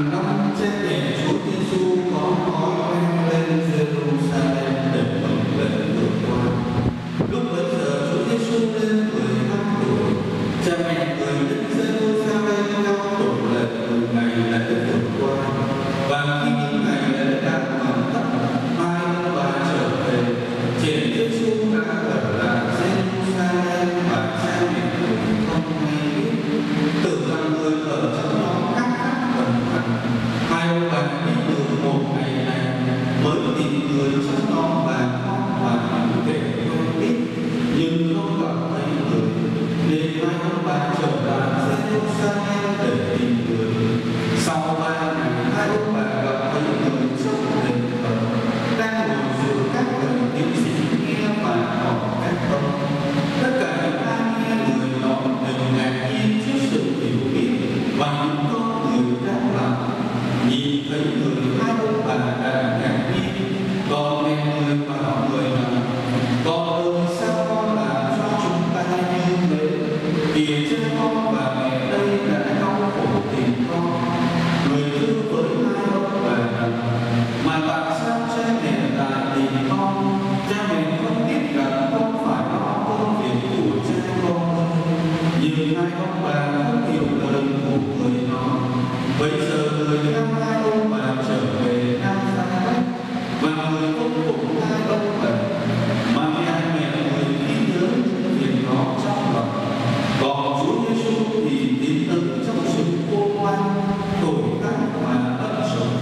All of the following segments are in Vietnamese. Hàng năm trên đền Chúa Giêsu có khói quen lên Jerusalem để cầu lễ vượt qua. Lúc bấy giờ Chúa Giêsu lên 15 tuổi, cha mẹ người đến Jerusalem theo tổ lệ từ ngày lễ vượt qua. Và khi những ngày lễ đã hoàn tất, mai ông bà trở về, trên Giêsu đã ở lại Jerusalem và cha mẹ cũng không hay biết. Từ là người ở trong đó hai ông bà đi từ một ngày này mới tìm người trong đó và khóc và khóc để không biết, nhưng không gặp thấy người, nên hai ông bà trở lại Jerusalem để tìm người. Sau 3 ngày, hai ông bà gặp thấy người trong đền thờ đang ngồi giữa các người tiến sĩ nghe và hỏi các câu. Tất cả những ai nghe người nọ đều ngạc nhiên trước sự hiểu biết và những con người đang làm. Nhìn thấy người, hai ông bà đã ngạc nhiên. Con nghe người bảo người rằng: Con ơi, sao con làm cho chúng ta như thế? Vì cha con và mẹ đây đã đau khổ tìm con. Người thưa với hai ông bà rằng: Mà tại sao cha mẹ lại tìm con? Cha mẹ không biết rằng con phải lo công việc của cha con. Nhưng hai ông bà không hiểu lời của người đó. Bây giờ người theo hai ông bà trở về Nazareth và người công cùng hai ông bà, mà mẹ người ghi nhớ những việc đó trong lòng. Còn Chúa Giêsu thì tin tưởng trong sự cô quan, tội tác và ân sủng,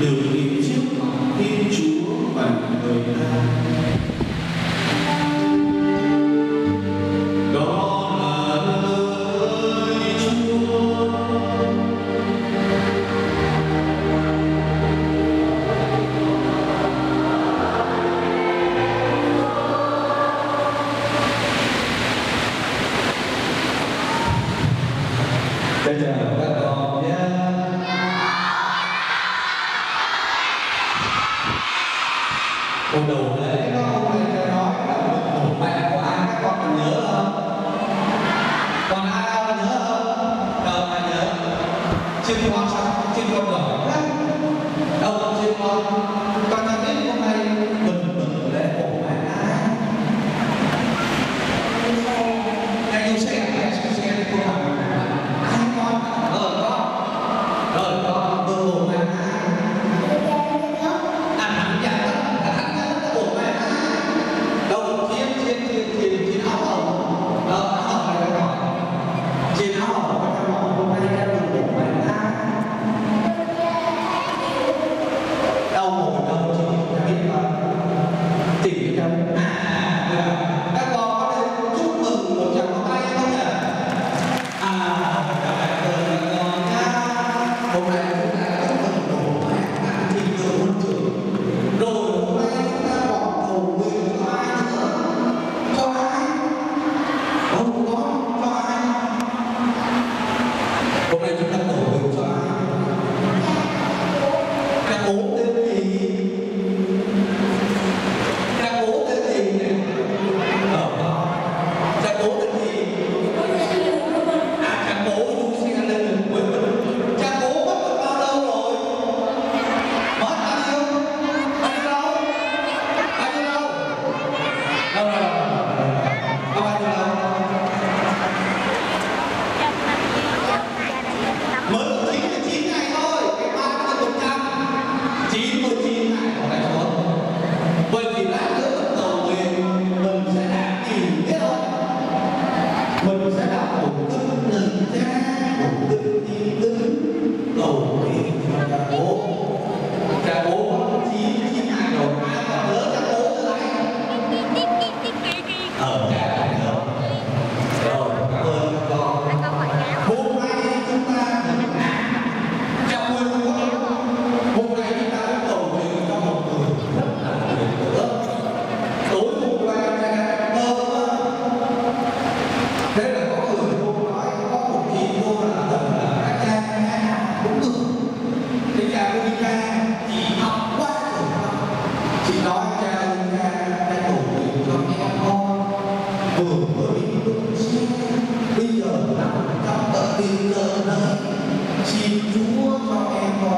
được hiện trước lòng tin Chúa và người ta. Bây giờ nào trong tận tình cờ đấy, xin Chúa cho em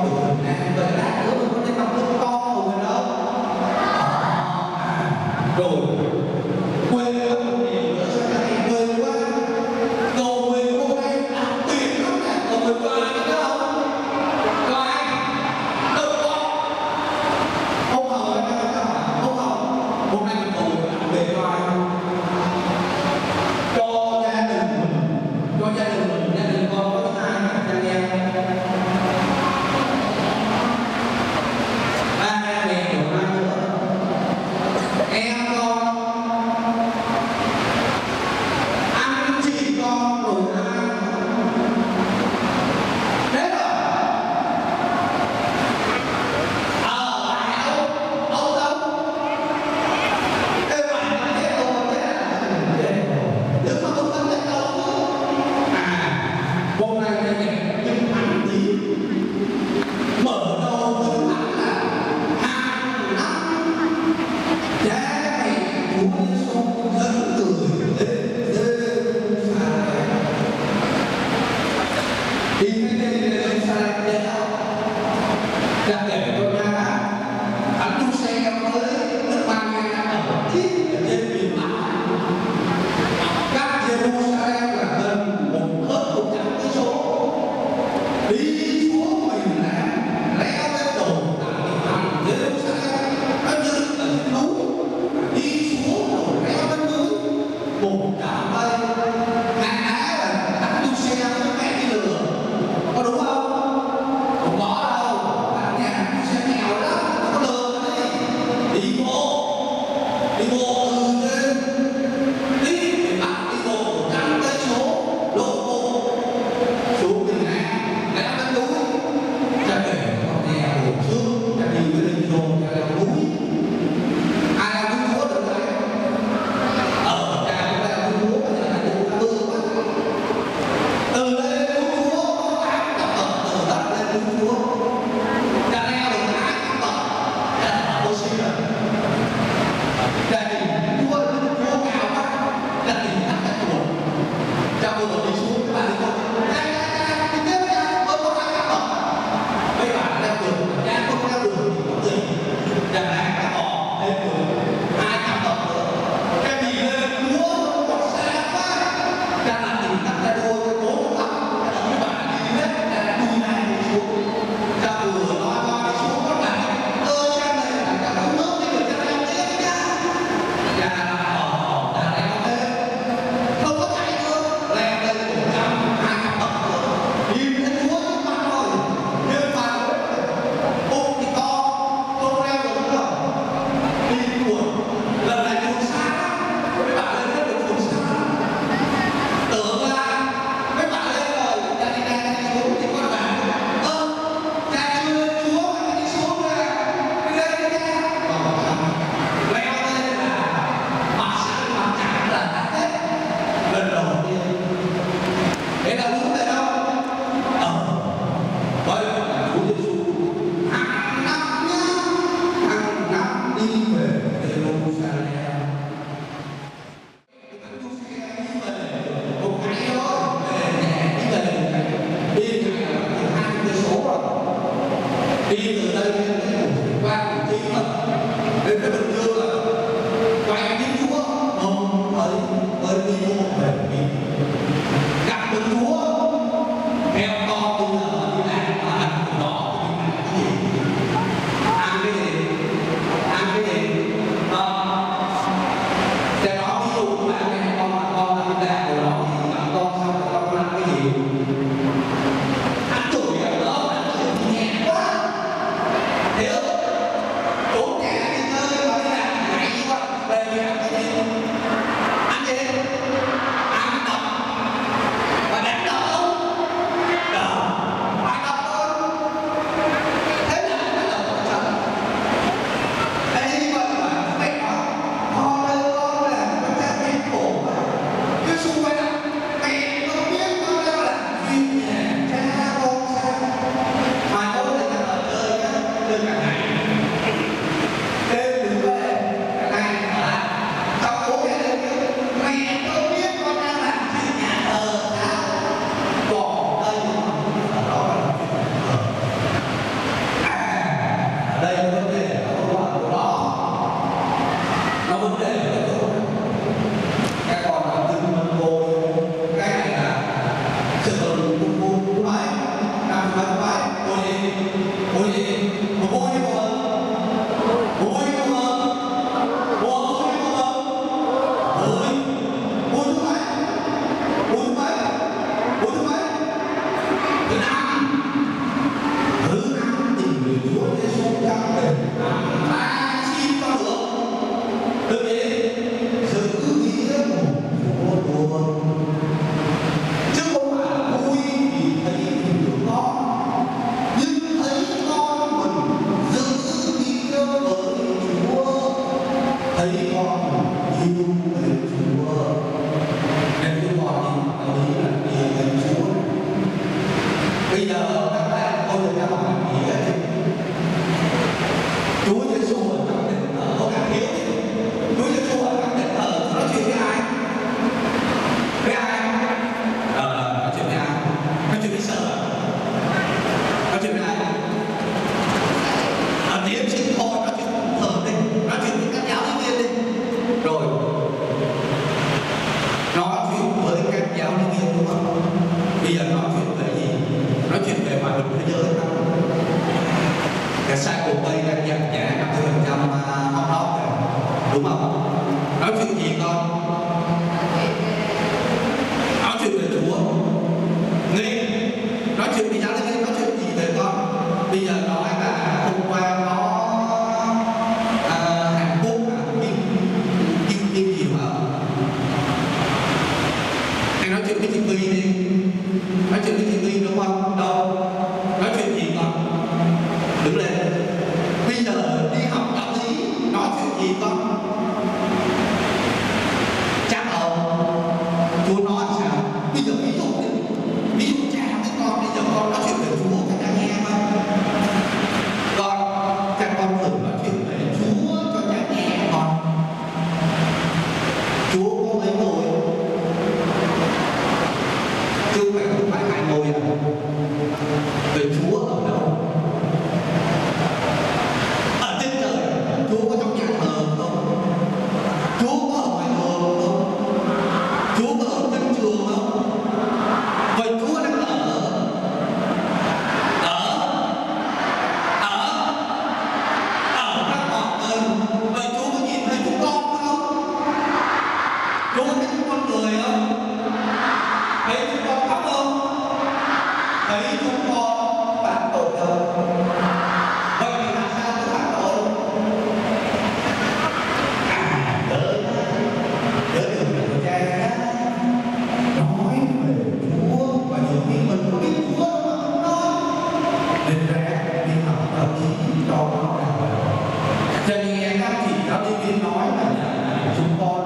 nhớ, yêu Chúa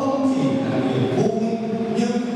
không chỉ là niềm vui nhưng